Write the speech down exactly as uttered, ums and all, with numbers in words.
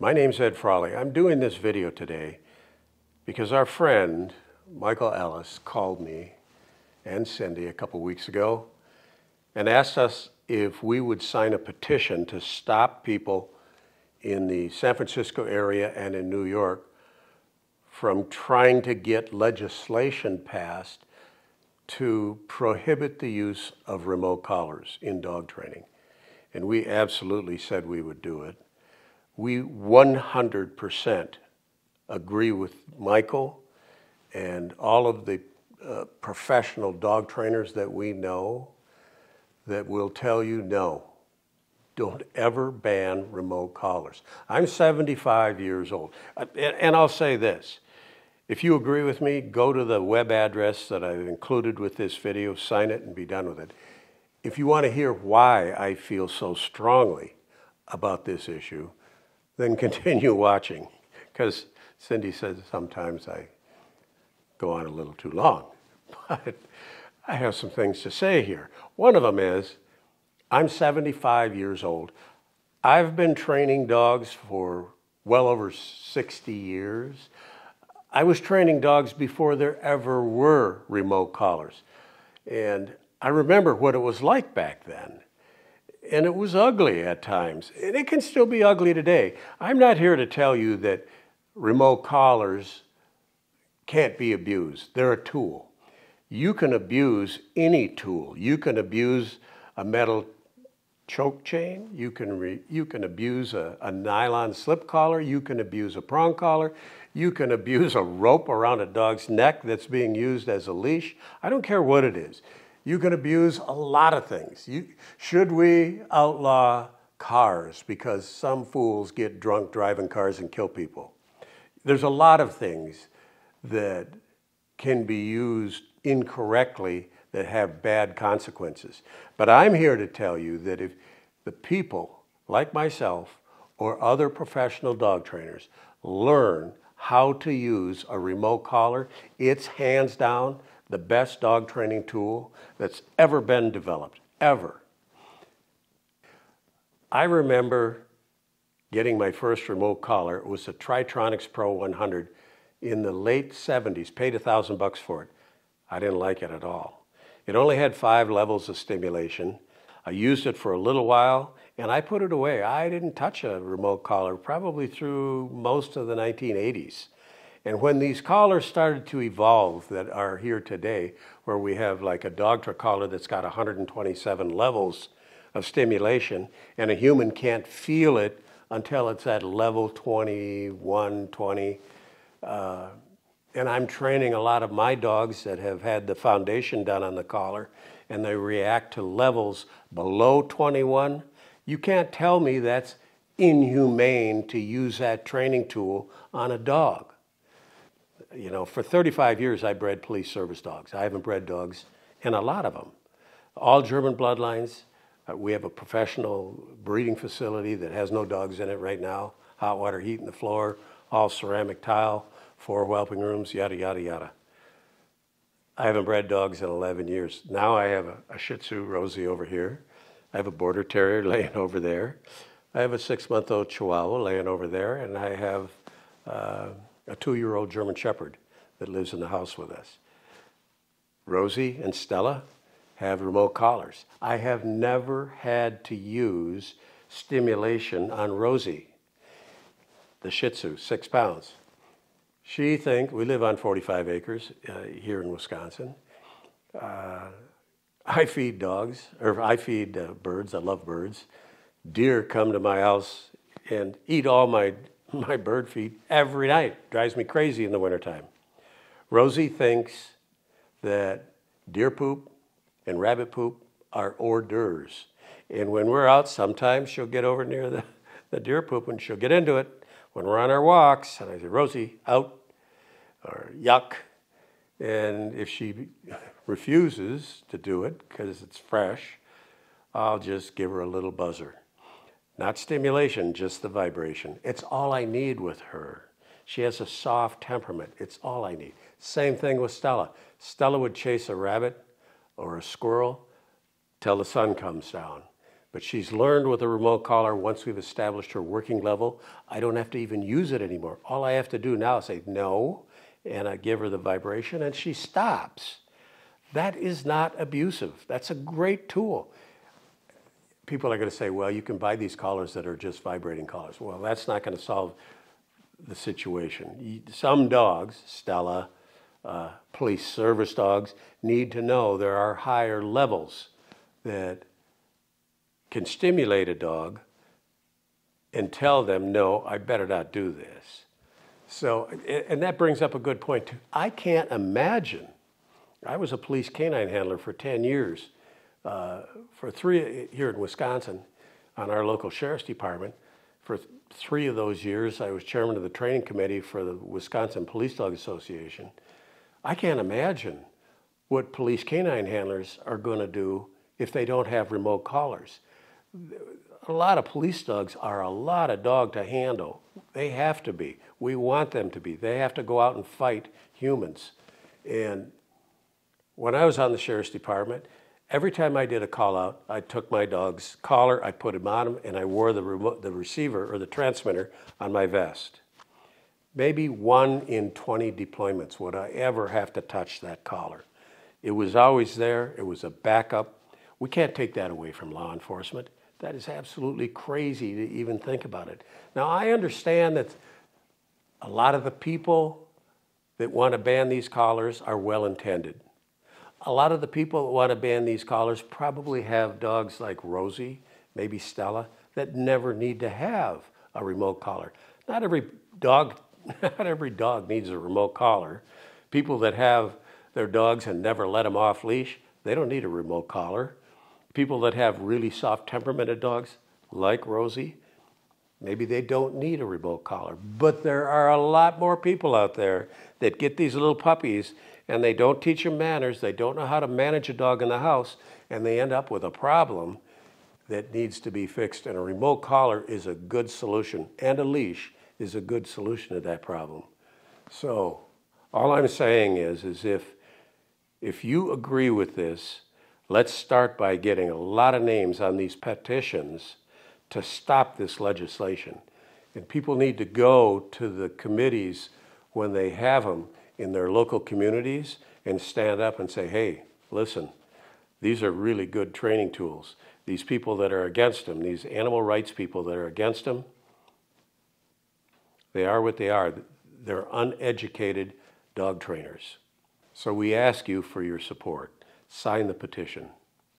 My name's Ed Frawley. I'm doing this video today because our friend Michael Ellis called me and Cindy a couple weeks ago and asked us if we would sign a petition to stop people in the San Francisco area and in New York from trying to get legislation passed to prohibit the use of remote collars in dog training. And we absolutely said we would do it. We one hundred percent agree with Michael and all of the uh, professional dog trainers that we know that will tell you no, don't ever ban remote collars. I'm seventy-five years old, and I'll say this. If you agree with me, go to the web address that I've included with this video, sign it, and be done with it. If you want to hear why I feel so strongly about this issue, then continue watching, because Cindy says sometimes I go on a little too long. But I have some things to say here. One of them is, I'm seventy-five years old. I've been training dogs for well over sixty years. I was training dogs before there ever were remote collars. And I remember what it was like back then. And it was ugly at times. And it can still be ugly today. I'm not here to tell you that remote collars can't be abused. They're a tool. You can abuse any tool. You can abuse a metal choke chain, you can, re, you can abuse a, a nylon slip collar, you can abuse a prong collar, you can abuse a rope around a dog's neck that's being used as a leash. I don't care what it is. You can abuse a lot of things. You, should we outlaw cars because some fools get drunk driving cars and kill people? There's a lot of things that can be used incorrectly that have bad consequences. But I'm here to tell you that if the people like myself or other professional dog trainers learn how to use a remote collar, it's hands down the best dog training tool that's ever been developed, ever. I remember getting my first remote collar. It was a Tritronics Pro one hundred in the late seventies, paid a thousand bucks for it. I didn't like it at all. It only had five levels of stimulation. I used it for a little while, and I put it away. I didn't touch a remote collar probably through most of the nineteen eighties. And when these collars started to evolve that are here today, where we have like a dogtra collar that's got one hundred twenty-seven levels of stimulation, and a human can't feel it until it's at level twenty-one, twenty, uh, and I'm training a lot of my dogs that have had the foundation done on the collar, and they react to levels below twenty-one. You can't tell me that's inhumane to use that training tool on a dog. You know, for thirty-five years, I bred police service dogs. I haven't bred dogs, and a lot of them. All German bloodlines. Uh, we have a professional breeding facility that has no dogs in it right now. Hot water heat in the floor, all ceramic tile. Four whelping rooms, yada, yada, yada. I haven't bred dogs in eleven years. Now I have a, a Shih Tzu, Rosie, over here. I have a Border Terrier laying over there. I have a six-month-old Chihuahua laying over there, and I have uh, a two-year-old German Shepherd that lives in the house with us. Rosie and Stella have remote collars. I have never had to use stimulation on Rosie, the Shih Tzu, six pounds. She thinks, we live on forty-five acres uh, here in Wisconsin. Uh, I feed dogs, or I feed uh, birds, I love birds. Deer come to my house and eat all my, my bird feed every night. Drives me crazy in the wintertime. Rosie thinks that deer poop and rabbit poop are hors d'oeuvres. And when we're out, sometimes she'll get over near the, the deer poop and she'll get into it. When we're on our walks, and I say, Rosie, out, or yuck. And if she refuses to do it because it's fresh, I'll just give her a little buzzer. Not stimulation, just the vibration. It's all I need with her. She has a soft temperament. It's all I need. Same thing with Stella. Stella would chase a rabbit or a squirrel till the sun comes down. But she's learned with a remote collar, once we've established her working level, I don't have to even use it anymore. All I have to do now is say no, and I give her the vibration, and she stops. That is not abusive. That's a great tool. People are going to say, well, you can buy these collars that are just vibrating collars. Well, that's not going to solve the situation. Some dogs, Stella, uh, police service dogs, need to know there are higher levels that can stimulate a dog and tell them, no, I better not do this. So, and that brings up a good point too. I can't imagine, I was a police canine handler for ten years, uh, for three, here in Wisconsin, on our local sheriff's department. For th three of those years, I was chairman of the training committee for the Wisconsin Police Dog Association. I can't imagine what police canine handlers are gonna do if they don't have remote collars. A lot of police dogs are a lot of dog to handle. They have to be. We want them to be. They have to go out and fight humans. And when I was on the sheriff's department, every time I did a call out, I took my dog's collar, I put him on him, and I wore the remote, the receiver or the transmitter on my vest. Maybe one in twenty deployments would I ever have to touch that collar. It was always there. It was a backup. We can't take that away from law enforcement. That is absolutely crazy to even think about it. Now, I understand that a lot of the people that want to ban these collars are well-intended. A lot of the people that want to ban these collars probably have dogs like Rosie, maybe Stella, that never need to have a remote collar. Not every dog, not every dog needs a remote collar. People that have their dogs and never let them off leash, they don't need a remote collar. People that have really soft temperamented dogs, like Rosie, maybe they don't need a remote collar. But there are a lot more people out there that get these little puppies and they don't teach them manners, they don't know how to manage a dog in the house, and they end up with a problem that needs to be fixed. And a remote collar is a good solution, and a leash is a good solution to that problem. So all I'm saying is, is if, if you agree with this, let's start by getting a lot of names on these petitions to stop this legislation. And people need to go to the committees when they have them in their local communities and stand up and say, hey, listen, these are really good training tools. These people that are against them, these animal rights people that are against them, they are what they are. They're uneducated dog trainers. So we ask you for your support. Sign the petition.